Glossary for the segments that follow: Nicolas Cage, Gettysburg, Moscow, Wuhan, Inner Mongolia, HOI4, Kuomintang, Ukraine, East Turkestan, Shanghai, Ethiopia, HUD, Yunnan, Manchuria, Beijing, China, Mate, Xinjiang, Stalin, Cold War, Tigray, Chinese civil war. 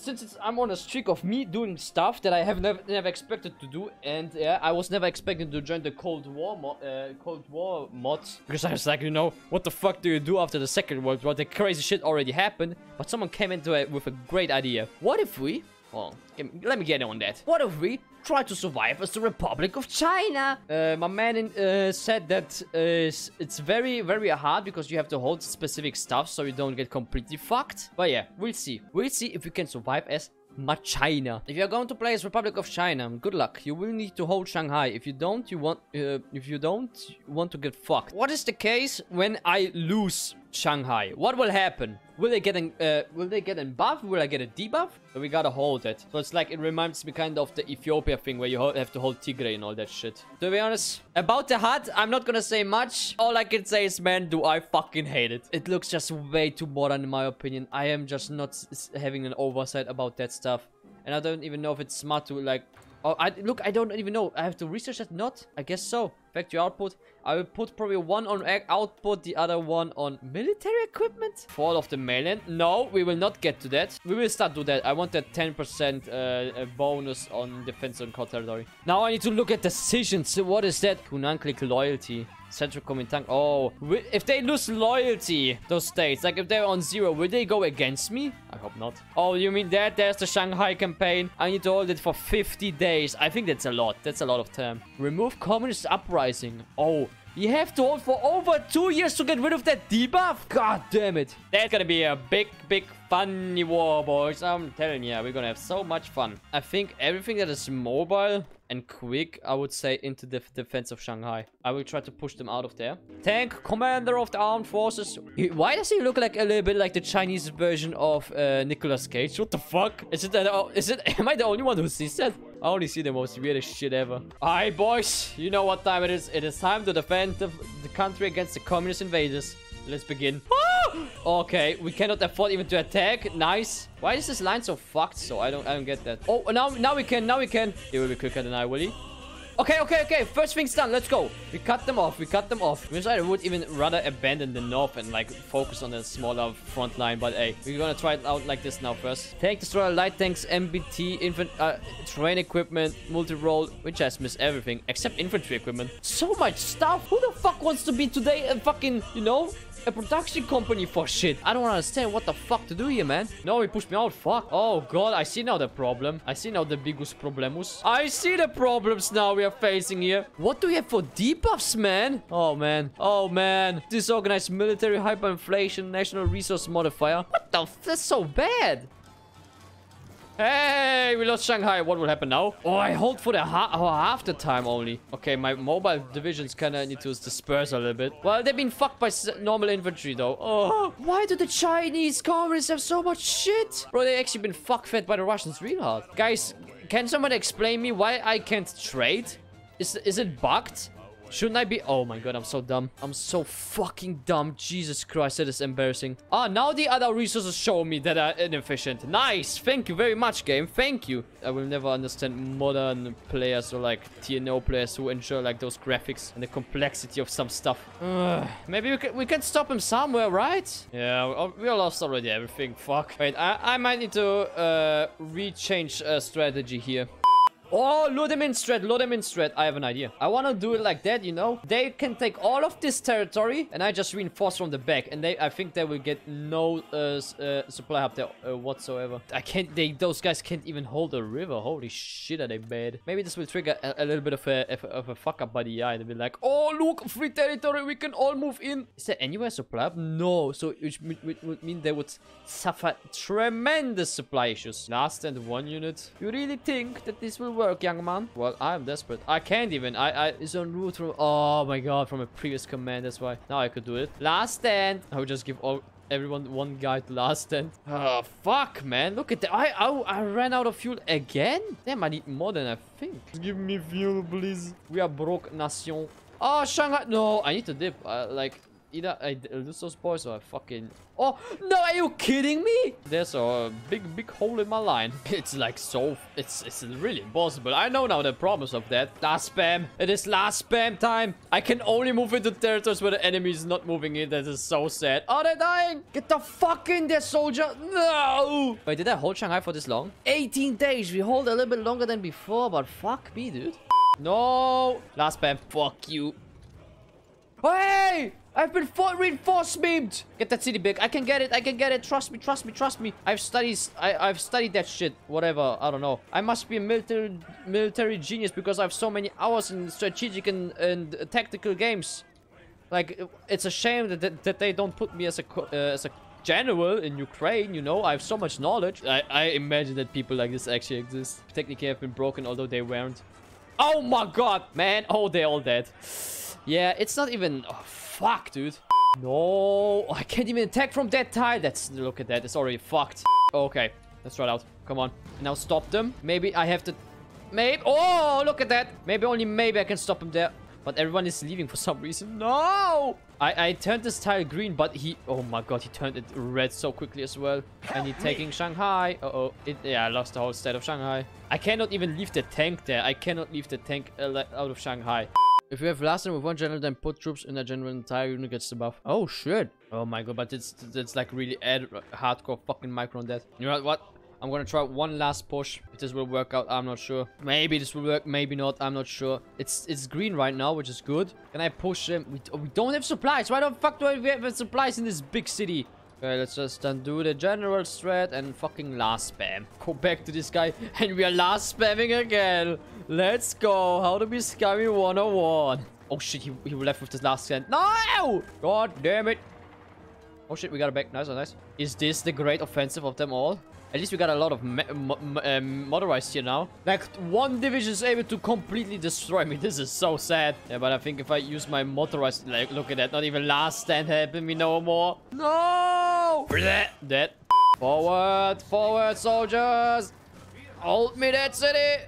Since I'm on a streak of me doing stuff that I have never expected to do, and yeah, I was never expected to join the Cold War mods, because I was like, you know, what the fuck do you do after the Second World War? The crazy shit already happened, but someone came into it with a great idea. What if we... Oh, let me get on that. What if we try to survive as the Republic of China? My man said that it's very, very hard because you have to hold specific stuff so you don't get completely fucked. But yeah, we'll see. We'll see if we can survive as China. If you're going to play as Republic of China, good luck. You will need to hold Shanghai. If you don't, you want to get fucked. What is the case when I lose Shanghai? What will happen? Will they get an buff? Will I get a debuff? So we gotta hold it. So it's like, it reminds me kind of the Ethiopia thing where you have to hold Tigray and all that shit. To be honest, about the HUD, I'm not gonna say much. All I can say is, man, do I fucking hate it. It looks just way too modern in my opinion. I am just not having an oversight about that stuff. And I don't even know if it's smart to like... Oh, look, I don't even know. I have to research that. Not? I guess so. Factory output. I will put probably one on output, the other one on military equipment. Fall of the mainland. No, we will not get to that. We will start to do that. I want that 10% bonus on defense on core territory. Now I need to look at decisions. What is that? Kunan click loyalty. Central Kuomintang. Oh, if they lose loyalty, those states, like if they're on 0, will they go against me? I hope not. Oh, you mean that? There's the Shanghai campaign. I need to hold it for 50 days. I think that's a lot. That's a lot of time. Remove communist uprising. Oh, you have to hold for over 2 years to get rid of that debuff. God damn it. That's gonna be a big, big funny war, boys. I'm telling you, we're gonna have so much fun. I think everything that is mobile and quick, I would say, into the defense of Shanghai. I will try to push them out of there. Tank, commander of the armed forces. Why does he look like a little bit like the Chinese version of Nicolas Cage? What the fuck? Am I the only one who sees that? I only see the most weirdest shit ever. Alright, boys. You know what time it is. It is time to defend the country against the communist invaders. Let's begin. Okay, we cannot afford even to attack. Nice. Why is this line so fucked? So I don't get that. Oh, now we can. He will be quicker than I will. He? Okay. First thing's done. Let's go. We cut them off. Because I would even rather abandon the north and like focus on the smaller front line. But hey, we're gonna try it out like this now first. Tank, destroyer, light tanks, MBT, terrain equipment, multi-role. We just miss everything except infantry equipment. So much stuff. Who the fuck wants to be today a fucking, you know, a production company for shit? I don't understand what the fuck to do here, man. No, he pushed me out. Fuck. Oh, God. I see now the problem. I see now the biggest problemus. I see the problems now we are facing here. What do we have for debuffs, man? Oh, man. Oh, man. Disorganized military, hyperinflation, national resource modifier. What the f... That's so bad. Hey, we lost Shanghai. What will happen now? Oh, I hold for the half the time only. Okay, my mobile divisions kind of need to disperse a little bit. Well, they've been fucked by normal infantry, though. Oh, why do the Chinese communists have so much shit? Bro, they've actually been fuck-fed by the Russians real hard. Guys, can someone explain me why I can't trade? Is it bugged? Shouldn't I be... Oh my god, I'm so dumb. I'm so fucking dumb. Jesus Christ, that is embarrassing. Ah, now the other resources show me that are inefficient. Nice. Thank you very much, game. Thank you. I will never understand modern players or like TNO players who enjoy like those graphics and the complexity of some stuff. Maybe we can stop him somewhere, right? Yeah, we lost already everything. Fuck. Wait, I might need to rechange strategy here. Oh, load them in strat. I have an idea. I want to do it like that, you know. They can take all of this territory and I just reinforce from the back. And I think they will get no supply up there whatsoever. I can't, those guys can't even hold a river. Holy shit, are they bad. Maybe this will trigger a little bit of a fuck up by the eye. They'll be like, oh, look, free territory. We can all move in. Is there anywhere supply up? No. So it would mean they would suffer tremendous supply issues. Last and one unit. You really think that this will work, young man? Well, I'm desperate. I can't even. It's en route from... Oh my god, from a previous command. That's why. Now I could do it. Last stand. I would just give everyone one guy to last stand. Oh, fuck, man. Look at that. I ran out of fuel again? Damn, I need more than I think. Give me fuel, please. We are broke, nation. Oh, Shanghai. No, I need to dip. Like... either I lose those boys or I fucking... Oh, no, are you kidding me? There's a big hole in my line. It's like so... It's really impossible. I know now the promise of that. Last spam. It is last spam time. I can only move into territories where the enemy is not moving in. That is so sad. Oh, they're dying. Get the fuck in there, soldier. No. Wait, did I hold Shanghai for this long? 18 days. We hold a little bit longer than before, but fuck me, dude. No. Last spam. Fuck you. Hey! I've been reinforced beamed! Get that city back. I can get it. I can get it. Trust me. Trust me. Trust me. I've studied that shit. Whatever. I don't know. I must be a military genius because I have so many hours in strategic and tactical games. Like, it's a shame that they don't put me as a general in Ukraine, you know. I have so much knowledge. I imagine that people like this actually exist. Technically, I've been broken, although they weren't. Oh my god, man. Oh, they're all dead. Yeah, it's not even... Oh, fuck, dude. No, I can't even attack from that tile. Look at that. It's already fucked. Okay, let's try it out. Come on. Now stop them. Maybe I have to... Maybe... Oh, look at that. Maybe, only maybe I can stop him there. But everyone is leaving for some reason. No! I turned this tile green, but he... Oh my god, he turned it red so quickly as well. And he's taking Shanghai. Uh-oh. Yeah, I lost the whole state of Shanghai. I cannot even leave the tank there. I cannot leave the tank out of Shanghai. If you have last time with one general, then put troops in a general entire unit gets the buff. Oh, shit. Oh, my God. But it's like really hardcore fucking micro on that. You know what? I'm gonna try one last push. If this will work out, I'm not sure. Maybe this will work. Maybe not. I'm not sure. It's green right now, which is good. Can I push him? We don't have supplies. Why the fuck do we have supplies in this big city? Okay, let's just undo the general strat and fucking last spam. Go back to this guy and we are last spamming again. Let's go. How to be scummy 101. Oh shit, he left with this last stand. No! God damn it. Oh shit, we got it back. Nice, nice. Is this the great offensive of them all? At least we got a lot of motorized here now. Like, one division is able to completely destroy me. This is so sad. Yeah, but I think if I use my motorized... Like, look at that. Not even last stand helping me no more. No! Dead. Forward. Forward, soldiers. Hold me that city.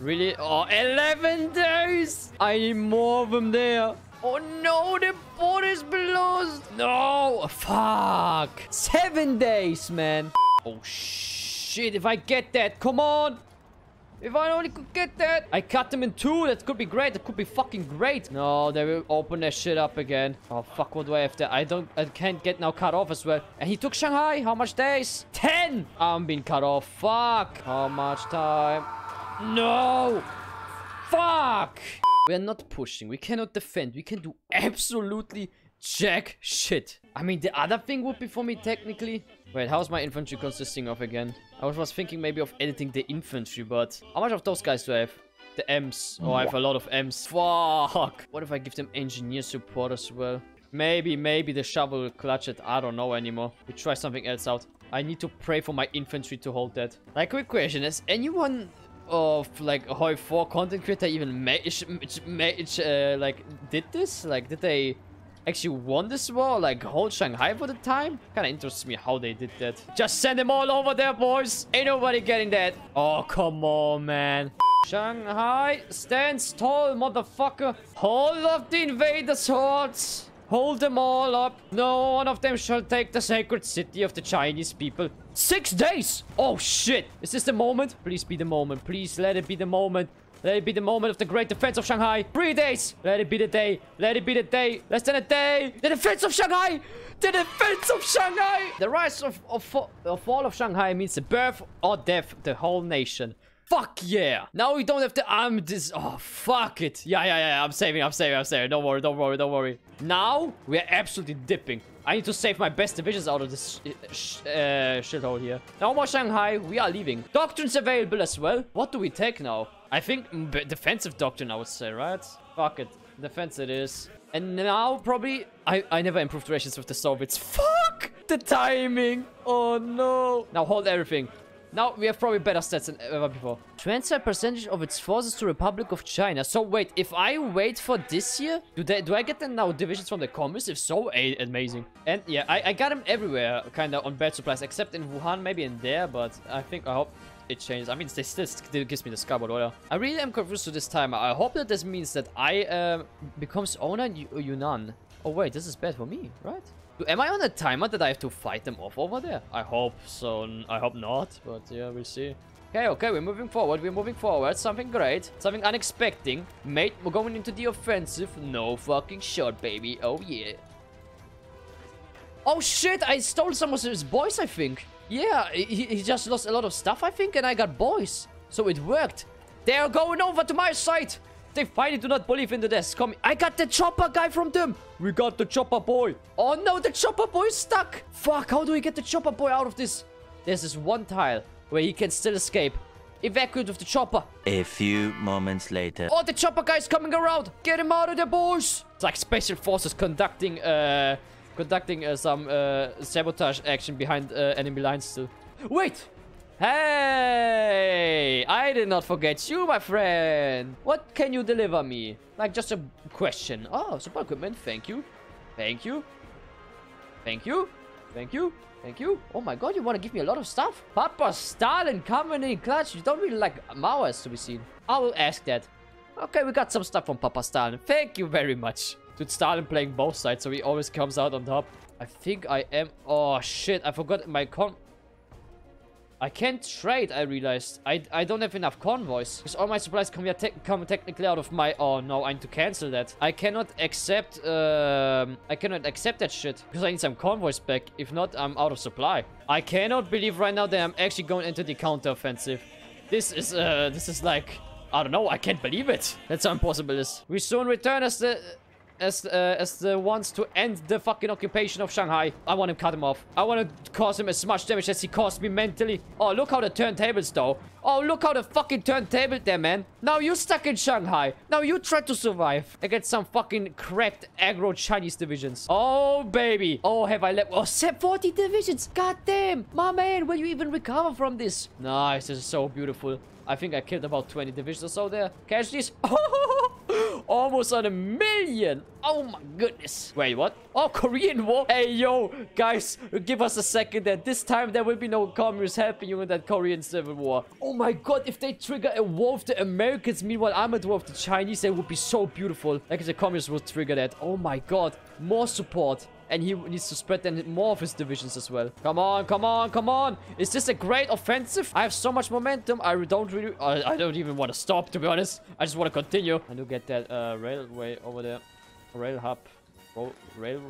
Really? Oh, 11 days. I need more of them there. Oh no, the port is closed. No. Fuck. 7 days, man. Oh shit, if I get that, come on! If I only could get that! I cut them in two, that could be great, that could be fucking great! No, they will open that shit up again. Oh fuck, what do I have there? I can't get now cut off as well. And he took Shanghai, how much days? 10! I'm being cut off, fuck! How much time? No! Fuck! We're not pushing, we cannot defend, we can do absolutely jack shit. I mean, the other thing would be for me technically... Wait, how's my infantry consisting of again? I was thinking maybe of editing the infantry, but... How much of those guys do I have? The M's. Oh, I have a lot of M's. Fuck! What if I give them engineer support as well? Maybe the shovel will clutch it. I don't know anymore. We try something else out. I need to pray for my infantry to hold that. Like, quick question. Has anyone of, like, Hoi 4 content creator even did this? Like, did they... actually won this war, like hold Shanghai for the time. Kind of interests me how they did that. Just send them all over there, boys. Ain't nobody getting that. Oh, come on, man. Shanghai stands tall, motherfucker. All of the invaders' hordes. Hold them all up. No one of them shall take the sacred city of the Chinese people. 6 days. Oh, shit. Is this the moment? Please be the moment. Please let it be the moment. Let it be the moment of the great defense of Shanghai. 3 days. Let it be the day. Let it be the day. Less than a day. The defense of Shanghai. The defense of Shanghai. The rise of fall of Shanghai means the birth or death of the whole nation. Fuck yeah. Now we don't have to arm this. Oh, fuck it. Yeah. I'm saving. Don't worry. Now we're absolutely dipping. I need to save my best divisions out of this shithole here. No more Shanghai. We are leaving. Doctrines available as well. What do we take now? I think defensive doctrine, I would say, right? Fuck it. Defense it is. And now probably... I never improved relations with the Soviets. Fuck! The timing! Oh no! Now hold everything. Now we have probably better stats than ever before. Transfer percentage of its forces to Republic of China. So wait, if I wait for this year, do I get them now divisions from the communists? If so, amazing. And yeah, I got them everywhere, kind of on bad supplies, except in Wuhan, maybe in there, but I hope... it changes. I mean, they still gives me the scarboard order. I really am confused to this timer. I hope that this means that I becomes owner in Yunnan. Oh wait, this is bad for me, right? Am I on a timer that I have to fight them off over there? I hope so. I hope not, but yeah, we'll see. Okay, okay, we're moving forward. We're moving forward. Something great. Something unexpected. Mate, we're going into the offensive. No fucking shot, baby. Oh, yeah. Oh, shit. I stole some of his boys, I think. Yeah, he just lost a lot of stuff, I think, and I got boys. So it worked. They are going over to my side. They finally do not believe in the desk. Come, I got the chopper guy from them. We got the chopper boy. Oh no, the chopper boy is stuck. Fuck, how do we get the chopper boy out of this? There's this one tile where he can still escape. Evacuate with the chopper. A few moments later. Oh, the chopper guy is coming around. Get him out of there, boys. It's like special forces conducting some sabotage action behind enemy lines still. Wait. Hey, I did not forget you, my friend. What can you deliver me? Like, just a question. Oh, support equipment. Thank you. Thank you. Thank you. Thank you. Thank you. Oh my god, you want to give me a lot of stuff? Papa Stalin coming in clutch. You don't really like Mowers to be seen. I will ask that. Okay, we got some stuff from Papa Stalin. Thank you very much. Dude, Stalin playing both sides, so he always comes out on top. I think I am... Oh, shit. I forgot my I can't trade, I realized. I don't have enough convoys. Because all my supplies come technically out of my... Oh, no, I need to cancel that. I cannot accept... I cannot accept that shit. Because I need some convoys back. If not, I'm out of supply. I cannot believe right now that I'm actually going into the counter-offensive. This is like... I don't know, I can't believe it. That's how impossible it is. We soon return as the... as the ones to end the fucking occupation of Shanghai. I want to cut him off. I want to cause him as much damage as he caused me mentally. Oh, look how the turntables though. Oh, look how the fucking turntable there, man. Now you're stuck in Shanghai. Now you try to survive against some fucking cracked aggro Chinese divisions. Oh, baby. Oh, have I left? Oh, 40 divisions. God damn. My man, will you even recover from this? Nice. This is so beautiful. I think I killed about 20 divisions or so there. Casualties. Almost on 1 million. Oh my goodness. Wait, what? Oh, Korean War. Hey, yo, guys, give us a second there. This time there will be no communists helping you in that Korean Civil War. Oh my god, if they trigger a war of the Americans, meanwhile I'm at war of the Chinese, that would be so beautiful. Like if the communists would trigger that. Oh my god, more support. And he needs to spread then more of his divisions as well. Come on, come on, come on. Is this a great offensive? I have so much momentum. I don't really... I don't even want to stop, to be honest. I just want to continue. I do get that railway over there. Rail hub. Rail...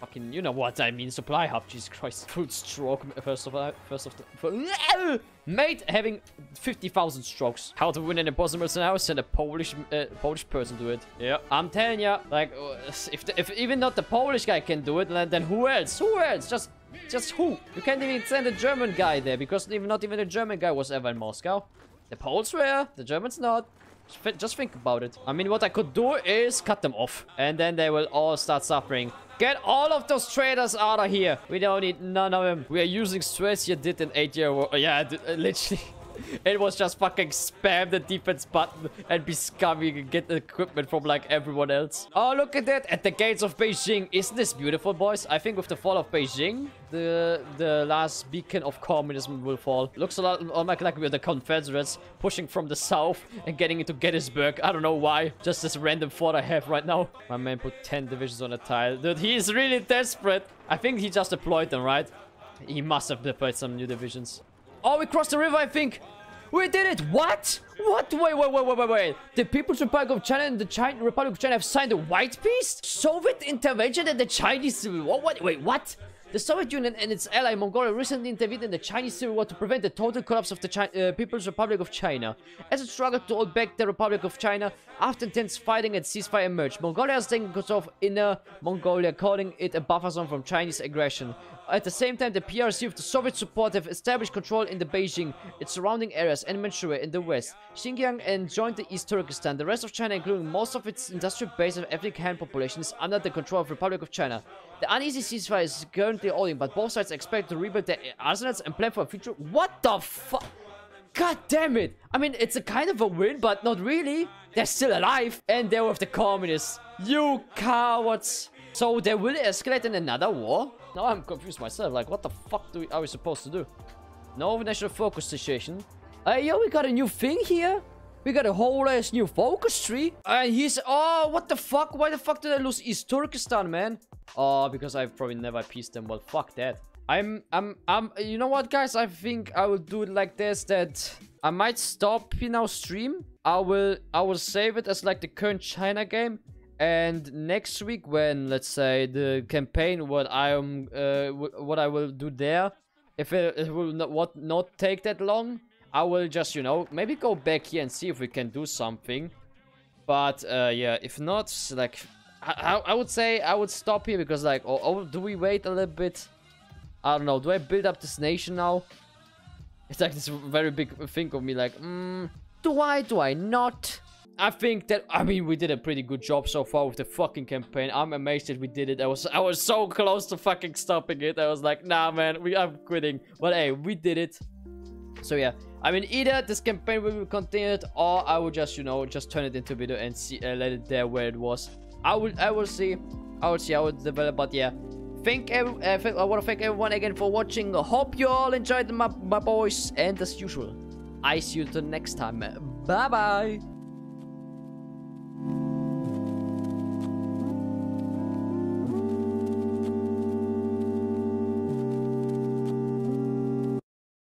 Fucking... You know what I mean. Supply hub. Jesus Christ. Food stroke. First of all... Mate having 50,000 strokes. How to win an impossible scenario? Send a Polish person to it. Yeah, I'm telling ya. Like, if even not the Polish guy can do it, then who else? Who else? Just who? You can't even send a German guy there because not even a German guy was ever in Moscow. The Poles were, the Germans not. Just think about it. I mean, what I could do is cut them off, and then they will all start suffering. Get all of those traders out of here. We don't need none of them. We are using stress. You did an 8-year war. Yeah, literally. It was just fucking spam the defense button and be scummy and get equipment from like everyone else. Oh, look at that. At the gates of Beijing. Isn't this beautiful, boys? I think with the fall of Beijing, the last beacon of communism will fall. Looks a lot like we're the Confederates pushing from the south and getting into Gettysburg. I don't know why. Just this random thought I have right now. My man put 10 divisions on a tile. Dude, he is really desperate. I think he just deployed them, right? He must have deployed some new divisions. Oh, we crossed the river, I think. We did it. What? What? Wait. The People's Republic of China and the Republic of China have signed a white peace? Soviet intervention and the Chinese Civil War? What? Wait, what? The Soviet Union and its ally Mongolia recently intervened in the Chinese Civil War to prevent the total collapse of the People's Republic of China. As it struggled to hold back the Republic of China, after intense fighting and ceasefire emerged, Mongolia has taken control of Inner Mongolia, calling it a buffer zone from Chinese aggression. At the same time, the PRC with the Soviet support have established control in the Beijing, its surrounding areas, and Manchuria in the west. Xinjiang and joined the East Turkestan. The rest of China, including most of its industrial base and ethnic Han population, is under the control of the Republic of China. The uneasy ceasefire is currently holding, but both sides expect to rebuild their arsenals and plan for a future. What the fuck? God damn it! I mean, it's a kind of a win, but not really. They're still alive, and they're with the communists. You cowards! So they will escalate in another war? Now I'm confused myself. Like, what the fuck are we supposed to do? No national focus situation. Yo, we got a new thing here. We got a whole ass new focus tree. And he's... Oh, what the fuck? Why the fuck did I lose East Turkestan, man? Oh, because I've probably never appeased them. Well, fuck that. You know what, guys? I think I will do it like this, that I might stop in our stream. I will save it as like the current China game. And next week, when, let's say, the campaign, what I will do there, if it will not take that long, I will just, you know, maybe go back here and see if we can do something. But yeah, if not, like, I would say I would stop here because, like, oh, do we wait a little bit? I don't know. Do I build up this nation now? It's like this very big thing of me, like, do I? Do I not? I think that, I mean, we did a pretty good job so far with the fucking campaign. I'm amazed that we did it. I was so close to fucking stopping it. I was like, nah, man, I'm quitting. But hey, we did it. So yeah, I mean, either this campaign will be continued, or I will just, you know, just turn it into a video and see, let it there where it was. I will see how it develops. But yeah, I want to thank everyone again for watching. Hope you all enjoyed my boys. And as usual, I see you till next time. Bye bye.